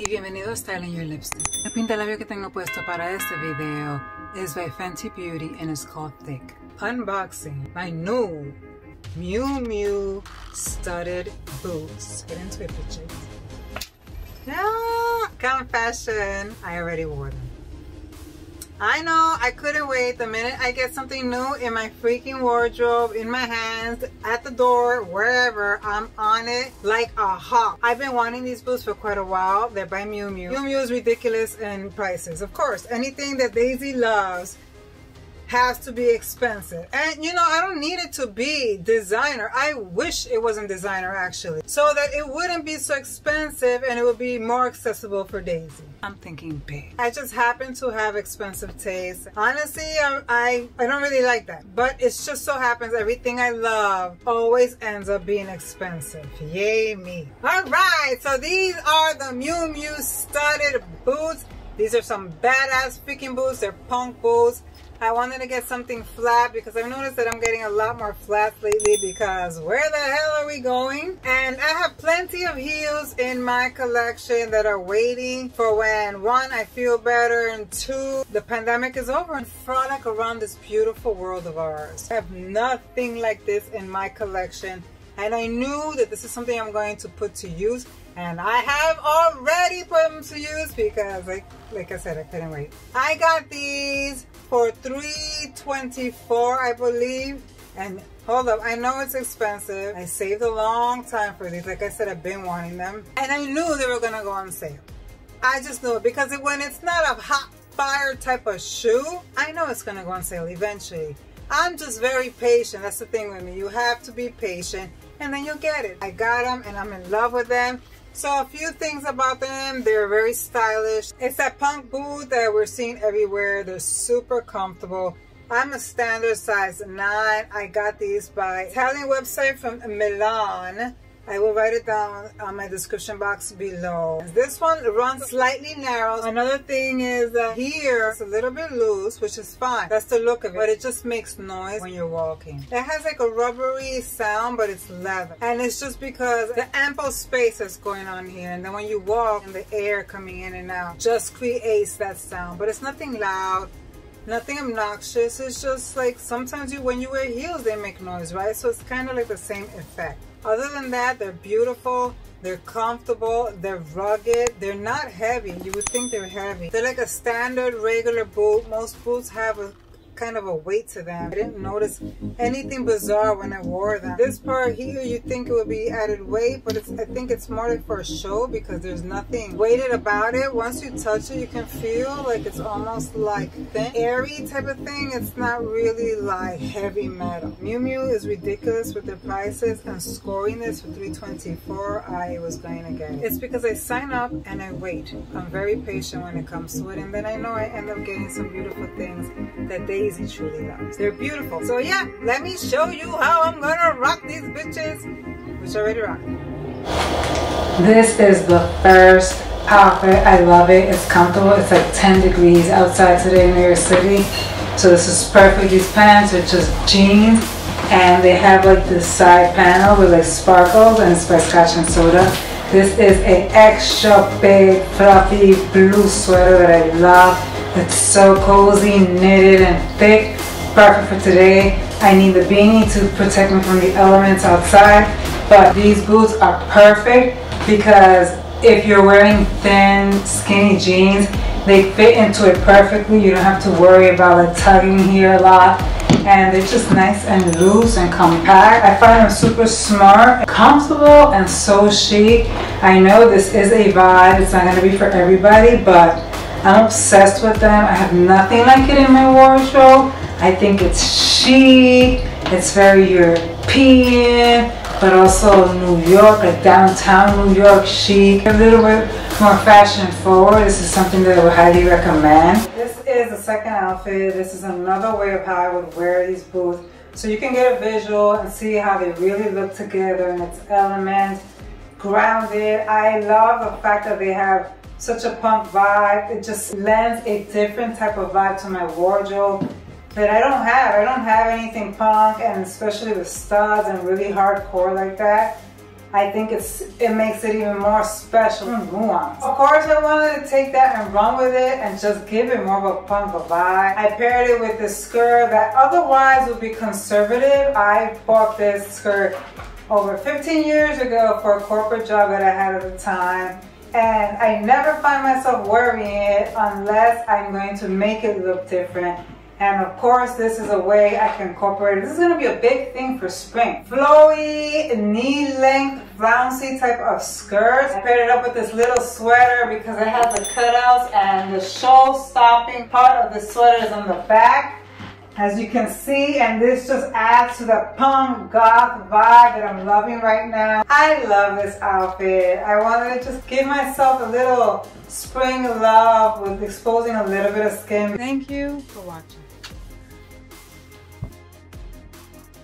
Y bienvenido a Styling Your Lipstick. El pintalabio que tengo puesto para este video is by Fenty Beauty and it's called Thick. Unboxing my new Miu Miu studded boots. Get into it, bitches. No, confession, I already wore them. I know, I couldn't wait. The minute I get something new in my freaking wardrobe, in my hands, at the door, wherever, I'm on it like a hawk. I've been wanting these boots for quite a while. They're by Miu Miu. Miu Miu is ridiculous in prices. Of course, anything that Daisy loves has to be expensive. And you know, I don't need it to be designer. I wish it wasn't designer actually, so that it wouldn't be so expensive and it would be more accessible for Daisy. I'm thinking big. I just happen to have expensive taste. Honestly, I don't really like that, but it's just so happens everything I love always ends up being expensive. Yay me. All right, so these are the Miu Miu studded boots. These are some badass freaking boots. They're punk boots. I wanted to get something flat because I've noticed that I'm getting a lot more flats lately because where the hell are we going? And I have plenty of heels in my collection that are waiting for when, one, I feel better, and two, the pandemic is over, and frolic around this beautiful world of ours. I have nothing like this in my collection, and I knew that this is something I'm going to put to use, and I have already put them to use because like I said, I couldn't wait. I got these for $3.24, I believe. And hold up, I know it's expensive. I saved a long time for these. Like I said, I've been wanting them. And I knew they were gonna go on sale. I just knew it because when it's not a hot fire type of shoe, I know it's gonna go on sale eventually. I'm just very patient. That's the thing with me. You have to be patient and then you'll get it. I got them and I'm in love with them. So a few things about them, they're very stylish. It's that punk boot that we're seeing everywhere. They're super comfortable. I'm a standard size 9. I got these by Italian website from Milan. I will write it down on my description box below. This one runs slightly narrow. Another thing is that here it's a little bit loose, which is fine. That's the look of it, but it just makes noise when you're walking. It has like a rubbery sound, but it's leather. And it's just because the ample space that's going on here. And then when you walk and the air coming in and out just creates that sound, but it's nothing loud. Nothing obnoxious. It's just like sometimes when you wear heels, they make noise, right? So it's kind of like the same effect. Other than that, they're beautiful. They're comfortable. They're rugged. They're not heavy. You would think they're heavy. They're like a standard regular boot. Most boots have a kind of a weight to them. I didn't notice anything bizarre when I wore them. This part here, you think it would be added weight, but I think it's more like for a show because there's nothing weighted about it. Once you touch it, you can feel like it's almost like thin, airy type of thing. It's not really like heavy metal. Miu Miu is ridiculous with their prices, and scoring this for $3.24, I was going to get it. It's because I sign up and I wait. I'm very patient when it comes to it, and then I know I end up getting some beautiful things that they truly loves. They're beautiful. So yeah, let me show you how I'm gonna rock these bitches, which I already rock. This is the first outfit. I love it. It's comfortable. It's like 10 degrees outside today in New York City, so this is perfect. These pants are just jeans, and they have like this side panel with like sparkles, and it's by Scotch and Soda. This is an extra big fluffy blue sweater that I love. It's so cozy, knitted, and thick. Perfect for today. I need the beanie to protect me from the elements outside. But these boots are perfect because if you're wearing thin, skinny jeans, they fit into it perfectly. You don't have to worry about like tugging here a lot. And they're just nice and loose and compact. I find them super smart, comfortable, and so chic. I know this is a vibe. It's not going to be for everybody, but I'm obsessed with them. I have nothing like it in my wardrobe. I think it's chic. It's very European, but also New York, like downtown New York chic. A little bit more fashion forward. This is something that I would highly recommend. This is the second outfit. This is another way of how I would wear these boots. So you can get a visual and see how they really look together in its element. Grounded. I love the fact that they have such a punk vibe. It just lends a different type of vibe to my wardrobe that I don't have. I don't have anything punk, and especially with studs and really hardcore like that. I think it makes it even more special and nuanced. Of course, I wanted to take that and run with it and just give it more of a punk vibe. I paired it with this skirt that otherwise would be conservative. I bought this skirt over 15 years ago for a corporate job that I had at the time. And I never find myself wearing it unless I'm going to make it look different. And of course, this is a way I can incorporate it. This is gonna be a big thing for spring. Flowy, knee-length, flouncy type of skirt. I paired it up with this little sweater because it has the cutouts and the show-stopping part of the sweater is on the back, as you can see, and this just adds to the punk goth vibe that I'm loving right now. I love this outfit. I wanted to just give myself a little spring love with exposing a little bit of skin. Thank you for watching.